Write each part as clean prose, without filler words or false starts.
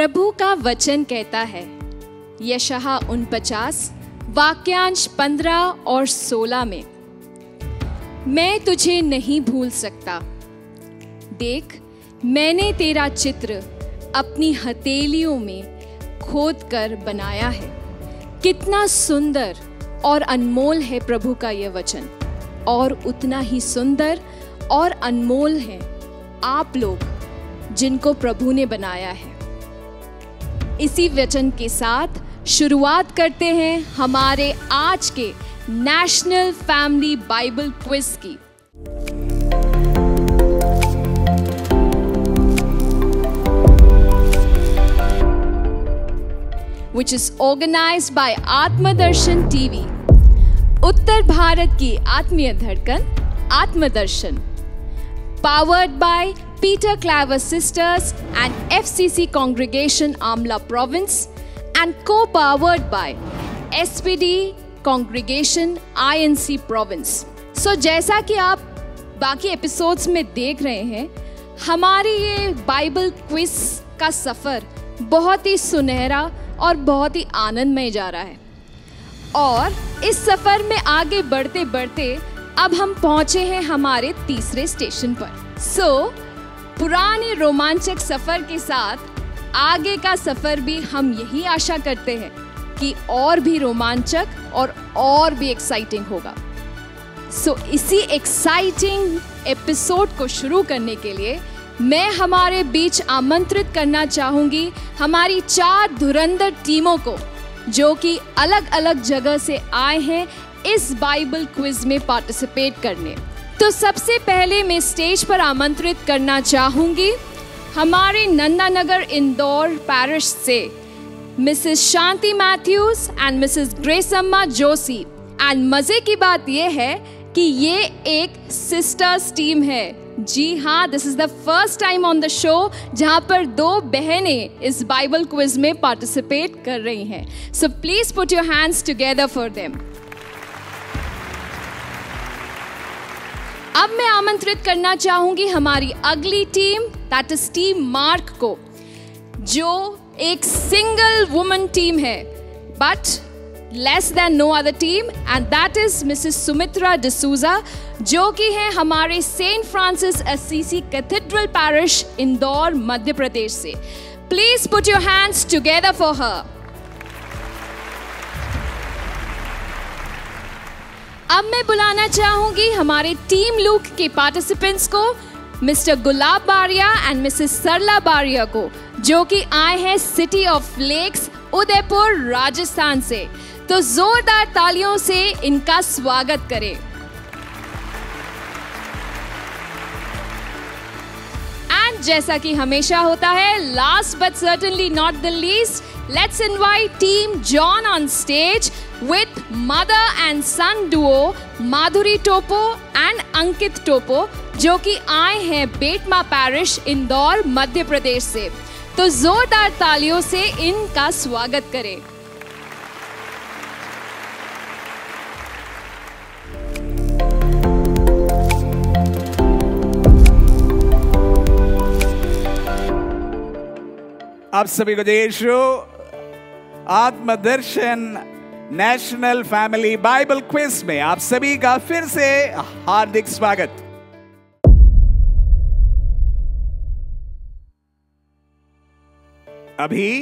प्रभु का वचन कहता है, यशाया 49 वाक्यांश 15 और 16 में, मैं तुझे नहीं भूल सकता, देख मैंने तेरा चित्र अपनी हथेलियों में खोद कर बनाया है। कितना सुंदर और अनमोल है प्रभु का यह वचन, और उतना ही सुंदर और अनमोल है आप लोग जिनको प्रभु ने बनाया है। इसी वचन के साथ शुरुआत करते हैं हमारे आज के नेशनल फैमिली बाइबल क्विज की। which is organized by आत्मदर्शन TV. उत्तर भारत की आत्मीय धड़कन आत्मदर्शन, powered by Peter Claver Sisters and FCC Congregation Amla Province and co-powered by SPD Congregation INC Province। So जैसा कि आप बाकी एपिसोड्स में देख रहे हैं, हमारी ये बाइबल क्विज का सफ़र बहुत ही सुनहरा और बहुत ही आनंदमय जा रहा है। और इस सफ़र में आगे बढ़ते बढ़ते अब हम पहुँचे हैं हमारे तीसरे स्टेशन पर। पुराने रोमांचक सफ़र के साथ आगे का सफ़र भी हम यही आशा करते हैं कि और भी रोमांचक और भी एक्साइटिंग होगा। इसी एक्साइटिंग एपिसोड को शुरू करने के लिए मैं हमारे बीच आमंत्रित करना चाहूँगी हमारी चार धुरंधर टीमों को, जो कि अलग अलग जगह से आए हैं इस बाइबल क्विज में पार्टिसिपेट करने। तो सबसे पहले मैं स्टेज पर आमंत्रित करना चाहूँगी हमारे नन्ना नगर इंदौर पैरिश से Mrs Shanti Mathews and Mrs Gracamma Joshi. And मज़े की बात यह है कि ये एक सिस्टर्स टीम है। जी हाँ, this is the first time on the show जहाँ पर दो बहनें इस बाइबल क्विज में पार्टिसिपेट कर रही हैं। So please put your hands together for them. अब मैं आमंत्रित करना चाहूँगी हमारी अगली team, that is team Mark को, जो एक सिंगल वुमन टीम है but less than no other team, and that is Mrs Sumitra D'Souza, जो कि है हमारे Saint Francis Assisi cathedral parish Indore Madhya Pradesh से। Please put your hands together for her. अब मैं बुलाना चाहूंगी हमारे टीम लुक के पार्टिसिपेंट्स को, mister Gulab Bariya and Mrs Sarla बारिया को, जो कि आए हैं city of lakes Udaipur Rajasthan से। तो जोरदार तालियों से इनका स्वागत करें। एंड जैसा कि हमेशा होता है, last but certainly not the least, let's invite team John on stage with mother and son duo Madhuri Toppo and Ankit टोपो, जो कि आए हैं बेटमा पैरिश इंदौर मध्य प्रदेश से। तो जोरदार तालियों से इनका स्वागत करें। आप सभी को जय यीशु। Atmadarshan national family Bible quiz में आप सभी का फिर से हार्दिक स्वागत। अभी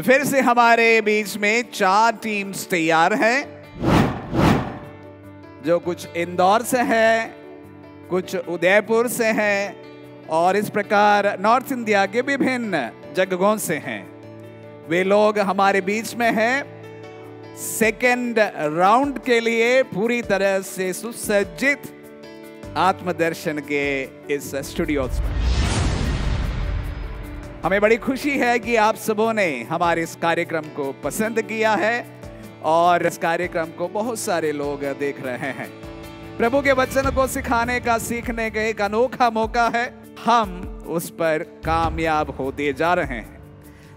फिर से हमारे बीच में चार टीम्स तैयार हैं, जो कुछ इंदौर से है, कुछ उदयपुर से है और इस प्रकार नॉर्थ इंडिया के विभिन्न जगहों से हैं। वे लोग हमारे बीच में हैं। सेकेंड राउंड के लिए पूरी तरह से सुसज्जित आत्मदर्शन के इस स्टूडियो में हमें बड़ी खुशी है कि आप सबों ने हमारे इस कार्यक्रम को पसंद किया है और इस कार्यक्रम को बहुत सारे लोग देख रहे हैं। प्रभु के वचन को सिखाने का, सीखने का एक अनोखा मौका है। हम उस पर कामयाब होते जा रहे हैं।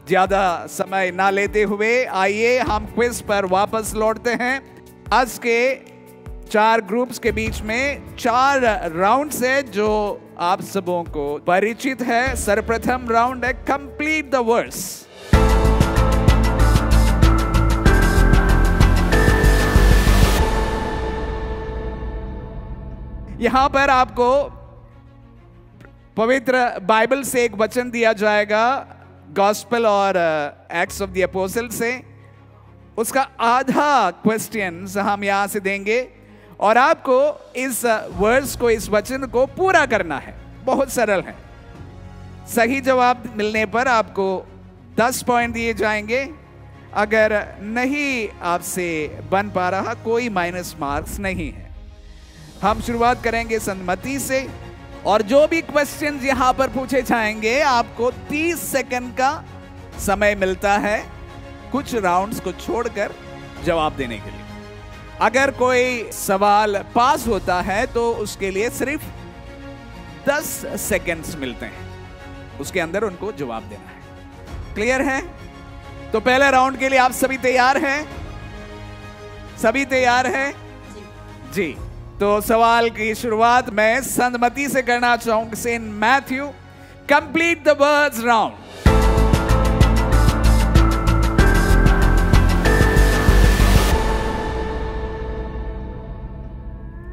ज्यादा समय ना लेते हुए आइए हम क्विज पर वापस लौटते हैं। आज के चार ग्रुप्स के बीच में चार राउंड्स है जो आप सबों को परिचित है। सर्वप्रथम राउंड है कंप्लीट द वर्ड्स। यहां पर आपको पवित्र बाइबल से एक वचन दिया जाएगा, गॉस्पेल और एक्ट्स ऑफ द अपोस्टल्स से। उसका आधा क्वेश्चन हम यहां से देंगे और आपको इस वर्स को, इस वचन को पूरा करना है। बहुत सरल है। सही जवाब मिलने पर आपको 10 पॉइंट दिए जाएंगे। अगर नहीं आपसे बन पा रहा, कोई माइनस मार्क्स नहीं है। हम शुरुआत करेंगे सन्मति से और जो भी क्वेश्चन यहां पर पूछे जाएंगे आपको 30 सेकंड का समय मिलता है कुछ राउंड्स को छोड़कर जवाब देने के लिए। अगर कोई सवाल पास होता है तो उसके लिए सिर्फ 10 सेकंड्स मिलते हैं, उसके अंदर उनको जवाब देना है। क्लियर है? तो पहले राउंड के लिए आप सभी तैयार हैं? सभी तैयार हैं जी। तो सवाल की शुरुआत मैं संधमति से करना चाहूंगा। Saint Matthew, complete the words round.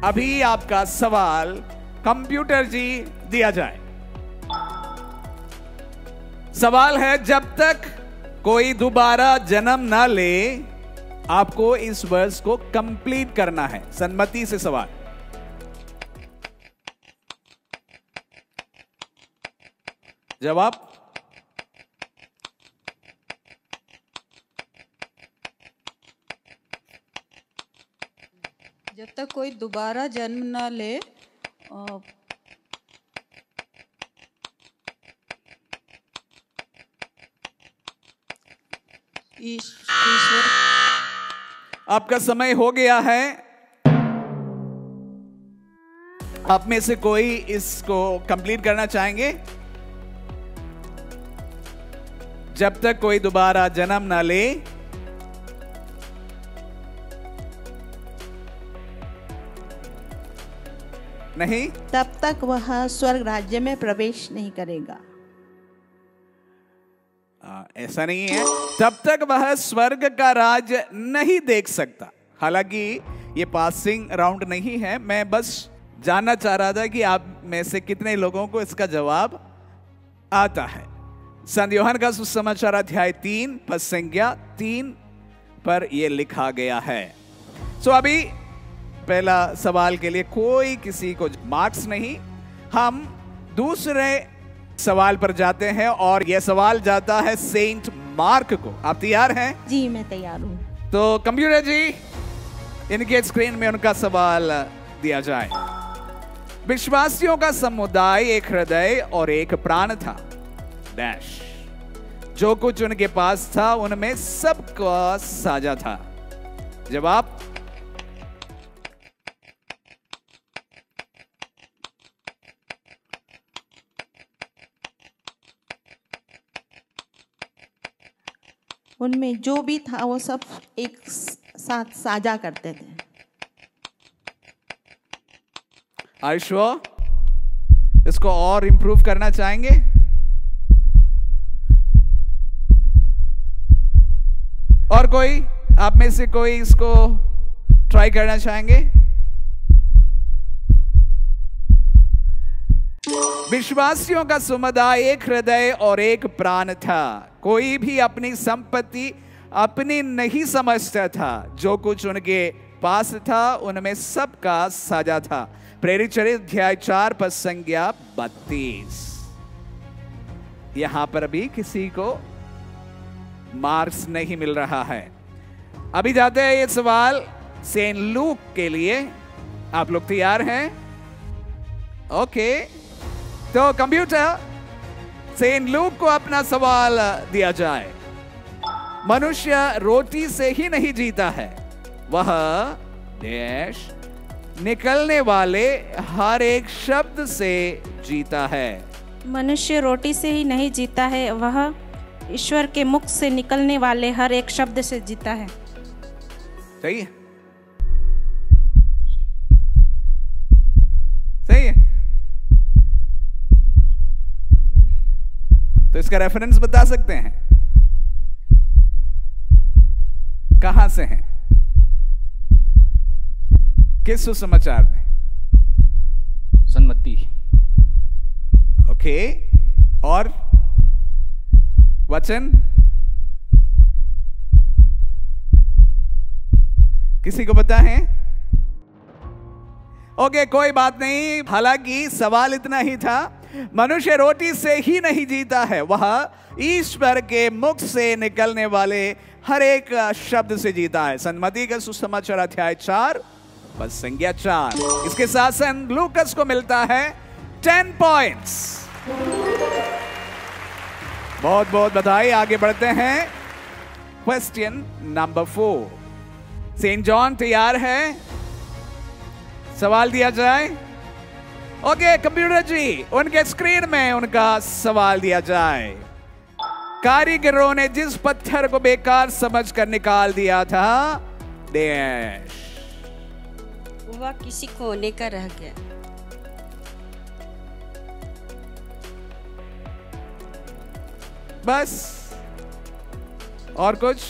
अभी आपका सवाल कंप्यूटर जी दिया जाए। सवाल है, जब तक कोई दोबारा जन्म ना ले आपको इस वर्स को कंप्लीट करना है। सन्मति से सवाल। जवाब जब तक कोई दोबारा जन्म ना ले ईश्वर। आपका समय हो गया है। आप में से कोई इसको कंप्लीट करना चाहेंगे? जब तक कोई दोबारा जन्म ना ले। नहीं, तब तक वह स्वर्ग राज्य में प्रवेश नहीं करेगा। ऐसा नहीं है। तब तक वह स्वर्ग का राज नहीं देख सकता। हालांकि ये पासिंग राउंड नहीं है, मैं बस जानना चाह रहा था कि आप में से कितने लोगों को इसका जवाब आता है। संत यूहन्ना का सुसमाचार अध्याय 3 पद संख्या 3 पर यह लिखा गया है। सो अभी पहला सवाल के लिए कोई किसी को मार्क्स नहीं। हम दूसरे सवाल पर जाते हैं और यह सवाल जाता है सेंट मार्क को। आप तैयार हैं? जी, मैं तैयार हूं। तो कंप्यूटर जी, इनके स्क्रीन में उनका सवाल दिया जाए। विश्वासियों का समुदाय एक हृदय और एक प्राण था डैश। जो कुछ उनके पास था उनमें सबका साझा था। जवाब उनमें जो भी था वो सब एक साथ साझा करते थे। आयुष्वा, इसको और इम्प्रूव करना चाहेंगे? और कोई आप में से कोई इसको ट्राई करना चाहेंगे? विश्वासियों का समुदाय एक हृदय और एक प्राण था। कोई भी अपनी संपत्ति अपनी नहीं समझता था। जो कुछ उनके पास था उनमें सबका साझा था। प्रेरित चरित्र अध्याय 4 पद संख्या 32। यहां पर भी किसी को मार्क्स नहीं मिल रहा है। अभी जाते हैं ये सवाल सेंट लूक के लिए। आप लोग तैयार हैं? ओके, तो कंप्यूटर, सेंट लूक को अपना सवाल दिया जाए। मनुष्य रोटी से ही नहीं जीता है, वह देश निकलने वाले हर एक शब्द से जीता है। मनुष्य रोटी से ही नहीं जीता है, वह ईश्वर के मुख से निकलने वाले हर एक शब्द से जीता है। सही है? सही है? तो इसका रेफरेंस बता सकते हैं? कहां से है? किस सुसमाचार में? सन्मति। ओके, और वचन? किसी को पता है? ओके, कोई बात नहीं। हालांकि सवाल इतना ही था, मनुष्य रोटी से ही नहीं जीता है, वह ईश्वर के मुख से निकलने वाले हर एक शब्द से जीता है। सन्मति का सुसमाचार अध्याय 4 पद संख्या 4। इसके साथ संत लूकास को मिलता है 10 पॉइंट्स। बहुत बहुत बधाई। आगे बढ़ते हैं, क्वेश्चन नंबर 4। सेंट जॉन तैयार है? सवाल दिया जाए? ओके, कंप्यूटर जी उनके स्क्रीन में उनका सवाल दिया जाए। कारीगरों ने जिस पत्थर को बेकार समझकर निकाल दिया था, देश वह किसी कोने का रह गया। बस, और कुछ?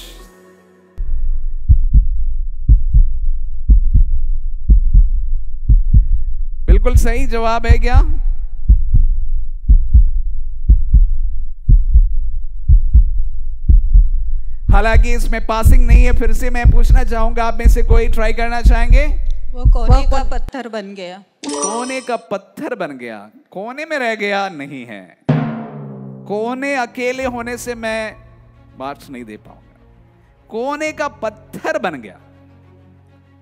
बिल्कुल सही जवाब है क्या? हालांकि इसमें पासिंग नहीं है, फिर से मैं पूछना चाहूंगा, आप में से कोई ट्राई करना चाहेंगे? वो कोने का पत्थर बन गया। कोने का पत्थर बन गया, कोने में रह गया नहीं है। कोने अकेले होने से मैं मार्क्स नहीं दे पाऊंगा। कोने का पत्थर बन गया,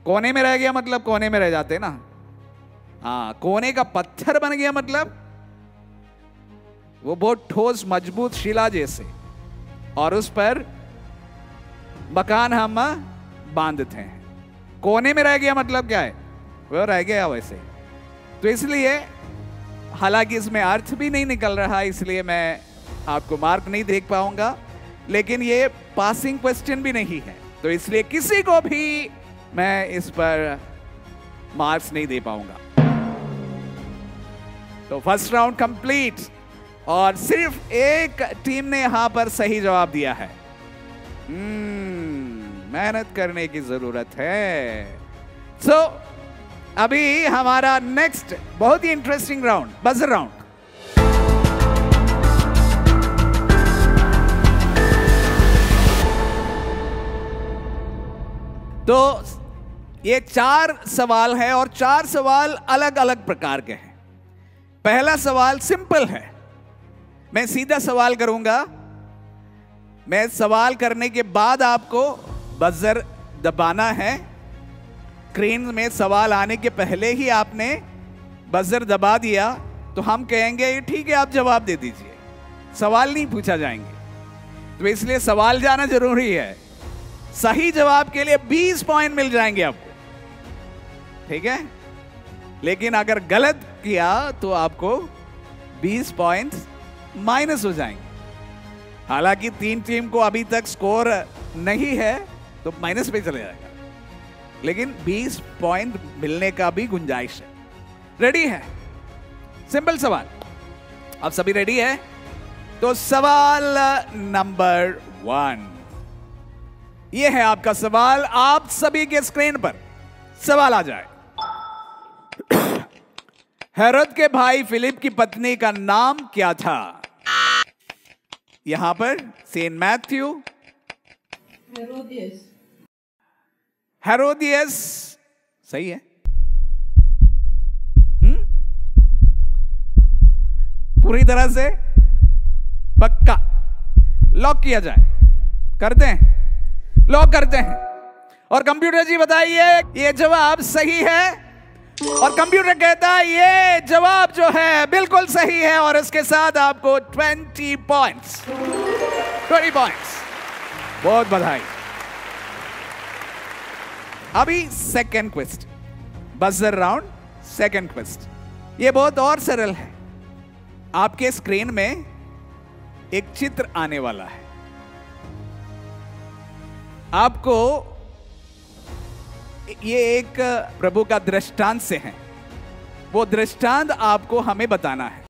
कोने में रह गया मतलब कोने में रह जाते ना। हाँ, कोने का पत्थर बन गया मतलब वो बहुत ठोस मजबूत शिला जैसे, और उस पर मकान हम बांधते हैं। कोने में रह गया मतलब क्या है, वो रह गया वैसे। तो इसलिए हालांकि इसमें अर्थ भी नहीं निकल रहा, इसलिए मैं आपको मार्क नहीं देख पाऊंगा, लेकिन ये पासिंग क्वेश्चन भी नहीं है, तो इसलिए किसी को भी मैं इस पर मार्क्स नहीं दे पाऊंगा। तो फर्स्ट राउंड कंप्लीट, और सिर्फ एक टीम ने यहां पर सही जवाब दिया है। मेहनत करने की जरूरत है। सो अभी हमारा नेक्स्ट बहुत ही इंटरेस्टिंग राउंड, बजर राउंड। तो ये 4 सवाल है, और 4 सवाल अलग अलग प्रकार के हैं। पहला सवाल सिंपल है, मैं सीधा सवाल करूंगा। मैं सवाल करने के बाद आपको बजर दबाना है। स्क्रीन में सवाल आने के पहले ही आपने बजर दबा दिया तो हम कहेंगे ठीक है, आप जवाब दे दीजिए, सवाल नहीं पूछा जाएंगे। तो इसलिए सवाल जाना जरूरी है। सही जवाब के लिए 20 पॉइंट मिल जाएंगे आपको, ठीक है। लेकिन अगर गलत किया तो आपको 20 पॉइंट माइनस हो जाएंगे। हालांकि 3 टीम को अभी तक स्कोर नहीं है, तो माइनस पे चले जाएगा, लेकिन 20 पॉइंट मिलने का भी गुंजाइश है। रेडी है? सिंपल सवाल, आप सभी रेडी है? तो सवाल नंबर 1, ये है आपका सवाल। आप सभी के स्क्रीन पर सवाल आ जाए। हेरोद के भाई फिलिप की पत्नी का नाम क्या था? यहां पर सेंट मैथ्यू, हेरोदियस। हेरोदियस सही है। पूरी तरह से पक्का लॉक किया जाए? करते हैं, लॉक करते हैं। और कंप्यूटर जी बताइए ये जवाब सही है, और कंप्यूटर कहता है ये जवाब जो है बिल्कुल सही है। और इसके साथ आपको 20 पॉइंट्स। बहुत बधाई। अभी second question, buzzer round second question. ये बहुत और सरल है। आपके स्क्रीन में एक चित्र आने वाला है, आपको ये एक प्रभु का दृष्टांत से है, वो दृष्टांत आपको हमें बताना है।